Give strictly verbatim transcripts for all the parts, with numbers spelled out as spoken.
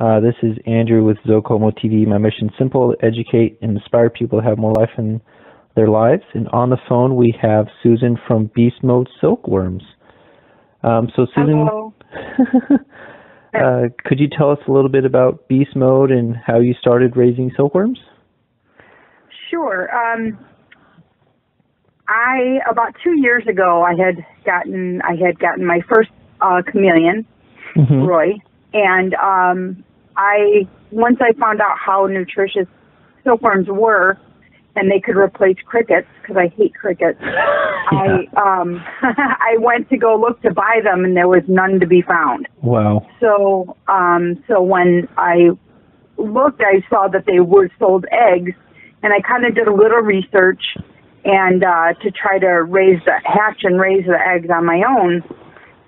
Uh, this is Andrew with Zokomo T V. My mission is simple: educate and inspire people to have more life in their lives. And on the phone we have Susan from Beastmode Silkworms. Um, so Susan, uh, could you tell us a little bit about Beastmode and how you started raising silkworms? Sure. Um, I about two years ago I had gotten I had gotten my first uh, chameleon, mm-hmm. Roy. And um, I once I found out how nutritious silkworms were, and they could replace crickets because I hate crickets. Yeah. I um, I went to go look to buy them, and there was none to be found. Wow! So um, so when I looked, I saw that they were sold eggs, and I kind of did a little research and uh, to try to raise the hatch and raise the eggs on my own.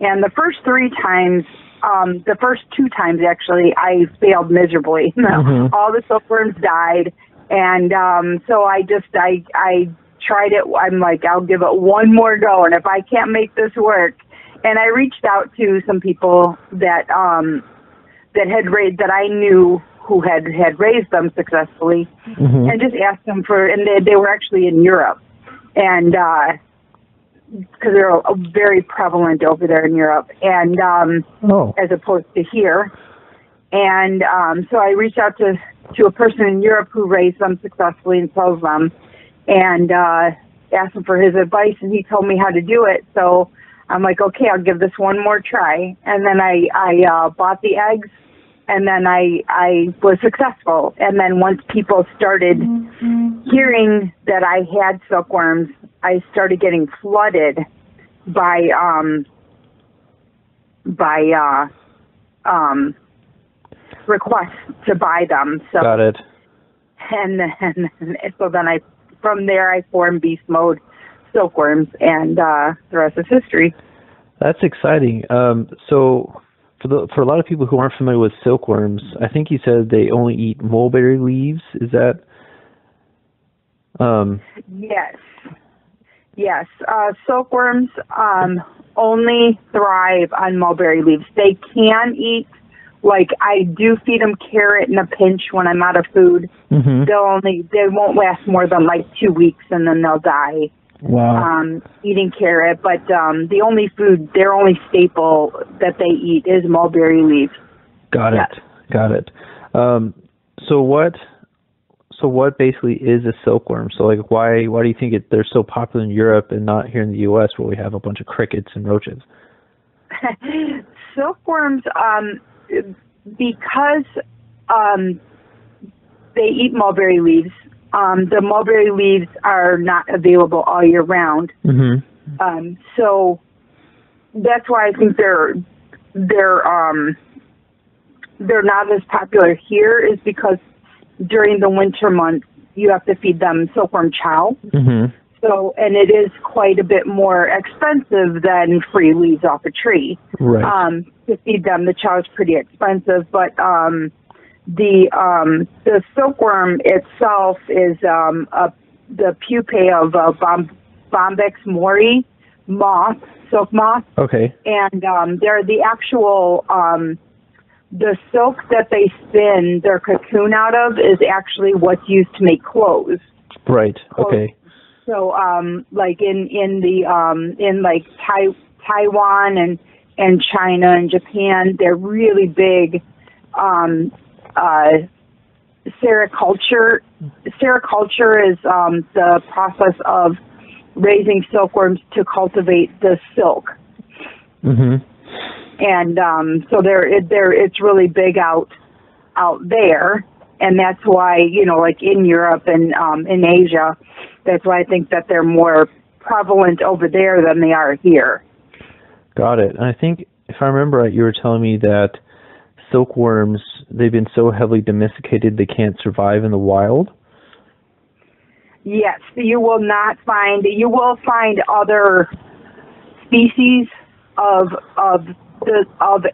And the first three times. Um, the first two times, actually, I failed miserably. Mm-hmm. All the silkworms died, and um, so I just, I, I tried it. I'm like, I'll give it one more go, and if I can't make this work, and I reached out to some people that um, that had raised, that I knew who had, had raised them successfully, mm-hmm. and just asked them for, and they, they were actually in Europe, and uh because they're very prevalent over there in Europe, and um, oh. as opposed to here. And um, so I reached out to, to a person in Europe who raised them successfully and sold them, and uh, asked him for his advice, and he told me how to do it. So I'm like, okay, I'll give this one more try. And then I, I uh, bought the eggs, and then I, I was successful. And then once people started mm-hmm. hearing that I had silkworms, I started getting flooded by um, by uh, um, requests to buy them. So, got it. And, and, and so then I, from there, I formed Beastmode Silkworms, and uh, the rest is history. That's exciting. Um, so for the, for a lot of people who aren't familiar with silkworms, I think you said they only eat mulberry leaves. Is that? Um, yes. Yes, uh, silkworms um, only thrive on mulberry leaves. They can eat, like I do feed them carrot in a pinch when I'm out of food. Mm-hmm. They'll only, they won't last more than like two weeks and then they'll die. Wow. Um, eating carrot, but um, the only food, their only staple that they eat is mulberry leaves. Got it, yes. Got it. Um, so what... So what basically is a silkworm? So like why why do you think it, they're so popular in Europe and not here in the U S where we have a bunch of crickets and roaches? Silkworms, um, because um, they eat mulberry leaves, um, the mulberry leaves are not available all year round. Mm-hmm. Um, so that's why I think they're they're um, they're not as popular here, is because during the winter months, you have to feed them silkworm chow. Mm-hmm. So, and it is quite a bit more expensive than free leaves off a tree. Right. Um, to feed them, the chow is pretty expensive, but um, the um, the silkworm itself is um, a, the pupae of a bomb, Bombyx mori moth, silk moth. Okay. And um, they're the actual. Um, The silk that they spin their cocoon out of is actually what's used to make clothes. Right. Clothes. Okay. So, um, like in in the um, in like tai Taiwan and and China and Japan, they're really big. Um, uh, sericulture. Sericulture is um, the process of raising silkworms to cultivate the silk. Mm-hmm. And um, so there, it, there, it's really big out, out there, and that's why, you know, like in Europe and um, in Asia, that's why I think that they're more prevalent over there than they are here. Got it. And I think if I remember right, you were telling me that silkworms, they've been so heavily domesticated they can't survive in the wild. Yes, you will not find. You will find other species of of. The, of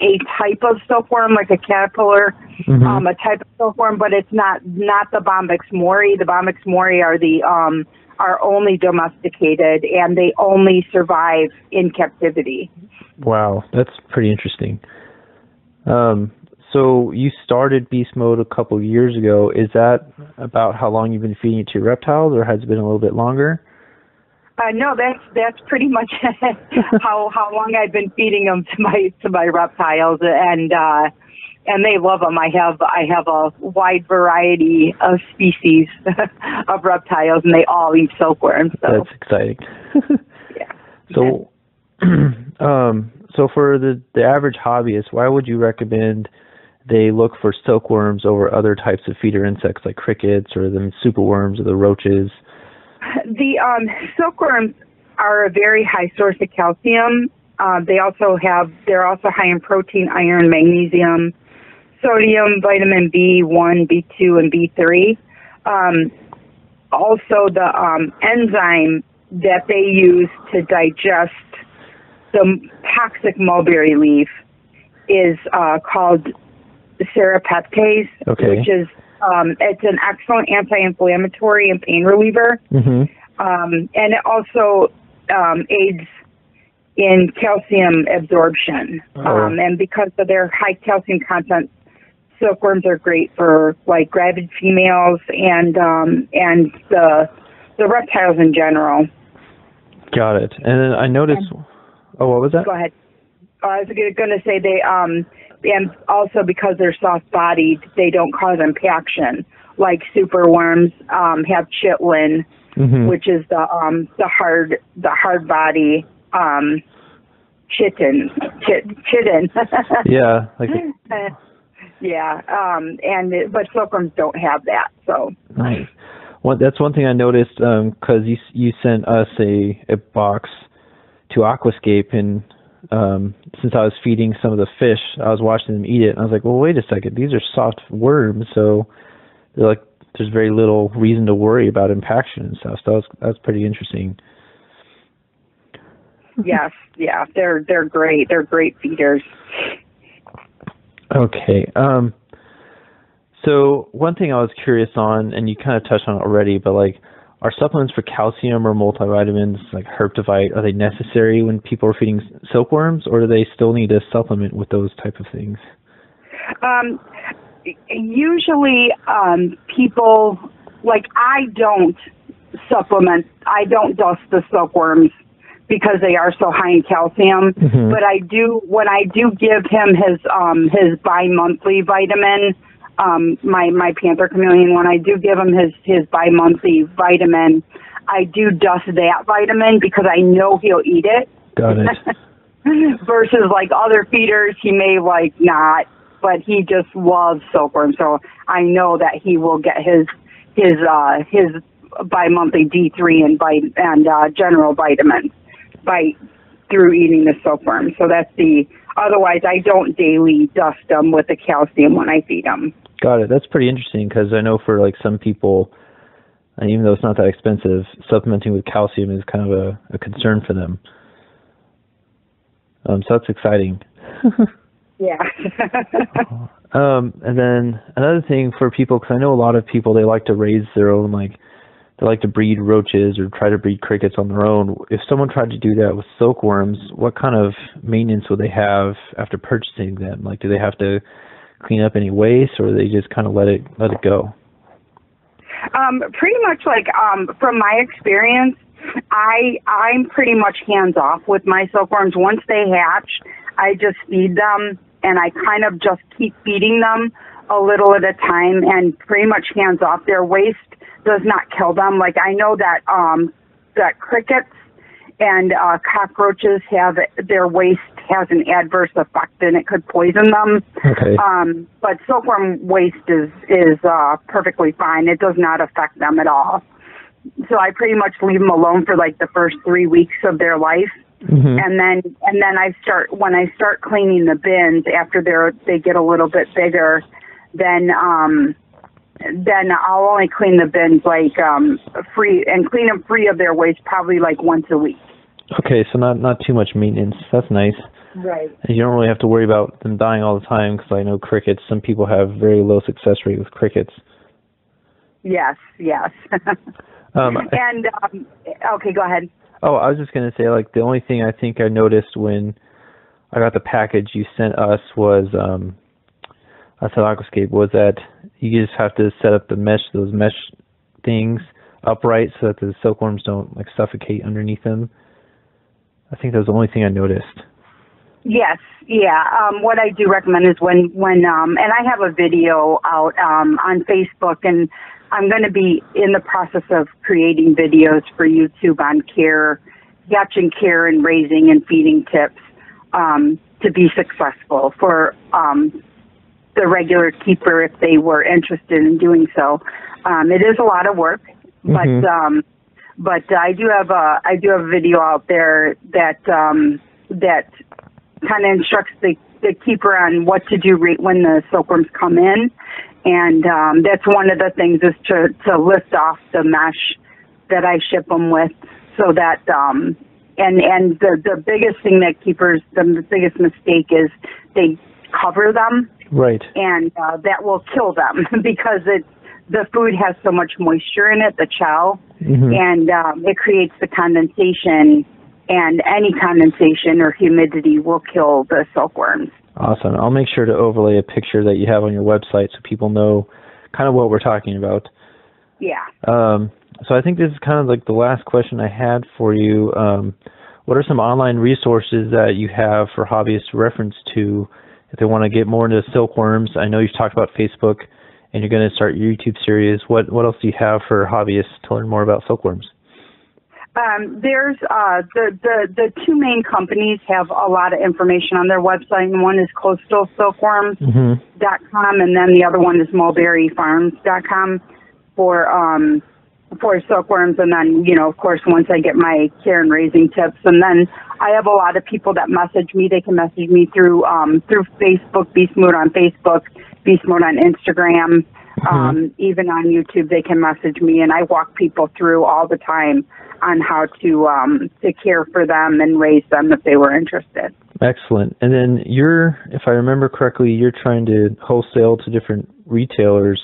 a type of silkworm, like a caterpillar, mm-hmm. um, a type of silkworm, but it's not not the Bombyx mori. The Bombyx mori are the um, are only domesticated, and they only survive in captivity. Wow, that's pretty interesting. Um, So you started Beastmode a couple years ago. Is that about how long you've been feeding it to your reptiles, or has it been a little bit longer? Uh, no, that's that's pretty much how how long I've been feeding them to my to my reptiles, and uh, and they love them. I have I have a wide variety of species of reptiles, and they all eat silkworms. So. That's exciting. Yeah. So, um, so for the the average hobbyist, why would you recommend they look for silkworms over other types of feeder insects like crickets or the superworms or the roaches? The um, silkworms are a very high source of calcium. Uh, they also have, they're also high in protein, iron, magnesium, sodium, vitamin B one, B two, and B three. Um, also, the um, enzyme that they use to digest the toxic mulberry leaf is uh, called serapeptase, okay. which is Um, it's an excellent anti-inflammatory and pain reliever, mm-hmm. um, and it also um, aids in calcium absorption. Oh. Um, and because of their high calcium content, silkworms are great for like gravid females and um, and the the reptiles in general. Got it. And then I noticed. And, oh, what was that? Go ahead. Uh, I was going to say they. Um, And also because they're soft-bodied, they don't cause impaction. Like superworms um, have chitlin, mm-hmm. which is the um, the hard the hard body um, chitin chit, chitin. Yeah, like a... yeah. Um, and it, but silkworms don't have that. So nice. Well, that's one thing I noticed because um, you you sent us a, a box to Aquascape and. Um, since I was feeding some of the fish, I was watching them eat it, and I was like, well, wait a second, these are soft worms, so they're like, there's very little reason to worry about impaction and stuff, so that was, that was pretty interesting. Yes, yeah, they're, they're great. They're great feeders. Okay. Um, so one thing I was curious on, and you kind of touched on it already, but like, are supplements for calcium or multivitamins like herptivite, are they necessary when people are feeding silkworms, or do they still need to supplement with those type of things? Um, usually um, people, like I don't supplement, I don't dust the silkworms because they are so high in calcium, mm-hmm. but I do, when I do give him his, um, his bi-monthly vitamin, Um, my, my panther chameleon, when I do give him his, his bi-monthly vitamin, I do dust that vitamin because I know he'll eat it. Got it. Versus like other feeders, he may like not, but he just loves silkworm. So I know that he will get his, his, uh, his bi-monthly D three and bi- and, uh, general vitamins by, through eating the silkworm. So that's the, otherwise I don't daily dust them with the calcium when I feed them. Got it. That's pretty interesting because I know for like some people, and even though it's not that expensive, supplementing with calcium is kind of a, a concern for them. Um, so that's exciting. Yeah. um, and then another thing for people, because I know a lot of people, they like to raise their own, like they like to breed roaches or try to breed crickets on their own. If someone tried to do that with silkworms, what kind of maintenance would they have after purchasing them? Like, do they have to clean up any waste, or do they just kind of let it let it go? Um, pretty much, like um, from my experience, I I'm pretty much hands off with my silkworms. Once they hatch, I just feed them, and I kind of just keep feeding them a little at a time, and pretty much hands off. Their waste does not kill them. Like I know that um, that crickets and uh, cockroaches have their waste has an adverse effect and it could poison them. Okay. Um, but silkworm waste is is uh, perfectly fine. It does not affect them at all. So I pretty much leave them alone for like the first three weeks of their life, mm-hmm. and then and then I start when I start cleaning the bins after they're they get a little bit bigger. Then. Um, then I'll only clean the bins like um, free and clean them free of their waste probably like once a week. Okay, so not, not too much maintenance. That's nice. Right. And you don't really have to worry about them dying all the time because I know crickets, some people have very low success rate with crickets. Yes, yes. um, and, um, okay, go ahead. Oh, I was just going to say like the only thing I think I noticed when I got the package you sent us was um, a salacoscape was that you just have to set up the mesh, those mesh things upright so that the silkworms don't like suffocate underneath them. I think that was the only thing I noticed. Yes, yeah. Um, what I do recommend is when, when um, and I have a video out um, on Facebook, and I'm going to be in the process of creating videos for YouTube on care, hatch and care and raising and feeding tips um, to be successful for um, the regular keeper if they were interested in doing so. Um, it is a lot of work, but mm-hmm. um, but I do have a I do have a video out there that um, that. kind of instructs the, the keeper on what to do right when the silkworms come in, and um, that's one of the things is to, to lift off the mesh that I ship them with, so that um, and and the, the biggest thing that keepers, the biggest mistake is they cover them, right, and uh, that will kill them because it's the food has so much moisture in it, the chow, mm-hmm. and um, it creates the condensation. And any condensation or humidity will kill the silkworms. Awesome. I'll make sure to overlay a picture that you have on your website so people know kind of what we're talking about. Yeah. Um, so I think this is kind of like the last question I had for you. Um, what are some online resources that you have for hobbyists to reference to if they want to get more into silkworms? I know you've talked about Facebook, and you're going to start your YouTube series. What, what else do you have for hobbyists to learn more about silkworms? Um, there's uh, the, the, the two main companies have a lot of information on their website, and one is coastal silkworms dot com, and then the other one is mulberry farms dot com for um, for silkworms. And then, you know, of course, once I get my care and raising tips, and then I have a lot of people that message me. They can message me through um, through Facebook, Beastmode on Facebook, Beastmode on Instagram. Mm-hmm. Um, even on YouTube, they can message me, and I walk people through all the time on how to um, to care for them and raise them if they were interested. Excellent. And then you're, if I remember correctly, you're trying to wholesale to different retailers.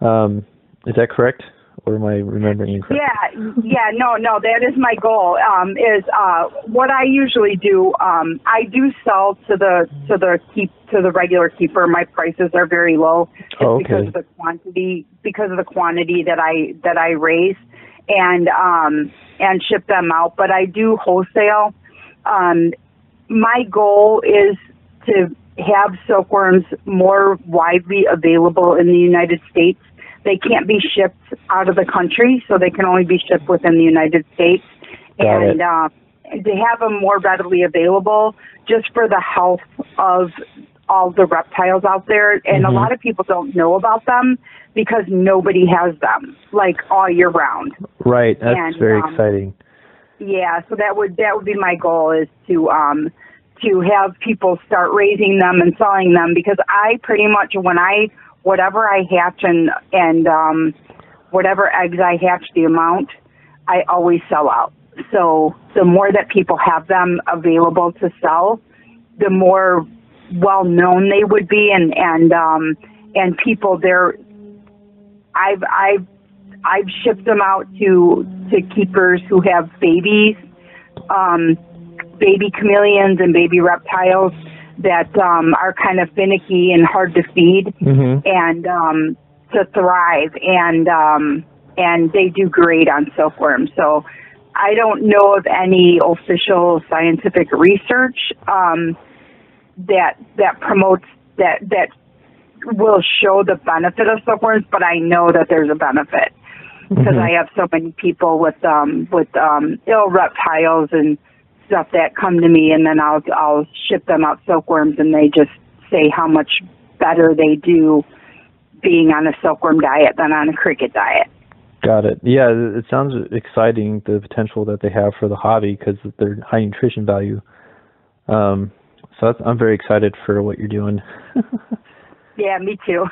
Um, is that correct, or am I remembering incorrectly? Yeah, yeah, no, no, that is my goal. Um, is uh, what I usually do. Um, I do sell to the to the keep to the regular keeper. My prices are very low just oh, okay. because of the quantity because of the quantity that I that I raise. And um, and ship them out, but I do wholesale. Um, my goal is to have silkworms more widely available in the United States. They can't be shipped out of the country, so they can only be shipped within the United States. Got and um, to have them more readily available, just for the health of all the reptiles out there, and mm-hmm. a lot of people don't know about them because nobody has them, like, all year round. Right, that's and, very um, exciting. Yeah, so that would that would be my goal, is to um, to have people start raising them and selling them, because I pretty much, when I, whatever I hatch and, and um, whatever eggs I hatch, the amount, I always sell out. So the more that people have them available to sell, the more well known they would be, and and um and people there. I've I've I've shipped them out to to keepers who have babies, um, baby chameleons and baby reptiles that um, are kind of finicky and hard to feed, mm-hmm. and um, to thrive, and um, and they do great on silkworms. So I don't know of any official scientific research um, that that promotes that that will show the benefit of silkworms, but I know that there's a benefit because mm-hmm. I have so many people with um with um ill reptiles and stuff that come to me, and then I'll I'll ship them out silkworms, and they just say how much better they do being on a silkworm diet than on a cricket diet. Got it. Yeah, it sounds exciting, the potential that they have for the hobby because of their high nutrition value. Um, so that's, I'm very excited for what you're doing. Yeah, me too.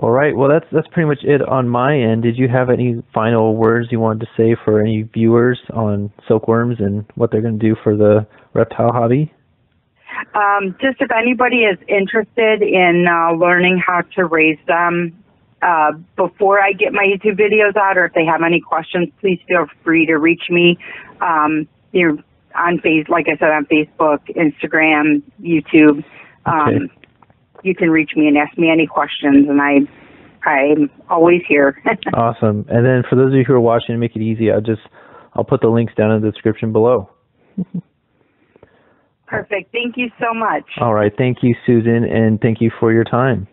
All right. Well, that's that's pretty much it on my end. Did you have any final words you wanted to say for any viewers on silkworms and what they're going to do for the reptile hobby? Um, just if anybody is interested in uh, learning how to raise them uh, before I get my YouTube videos out, or if they have any questions, please feel free to reach me. Um, you know, on face, like I said, on Facebook, Instagram, YouTube. Okay. Um, you can reach me and ask me any questions, and I, I'm always here. Awesome. And then for those of you who are watching, to make it easy, I'll just I'll put the links down in the description below. Perfect. Thank you so much. All right. Thank you, Susan, and thank you for your time.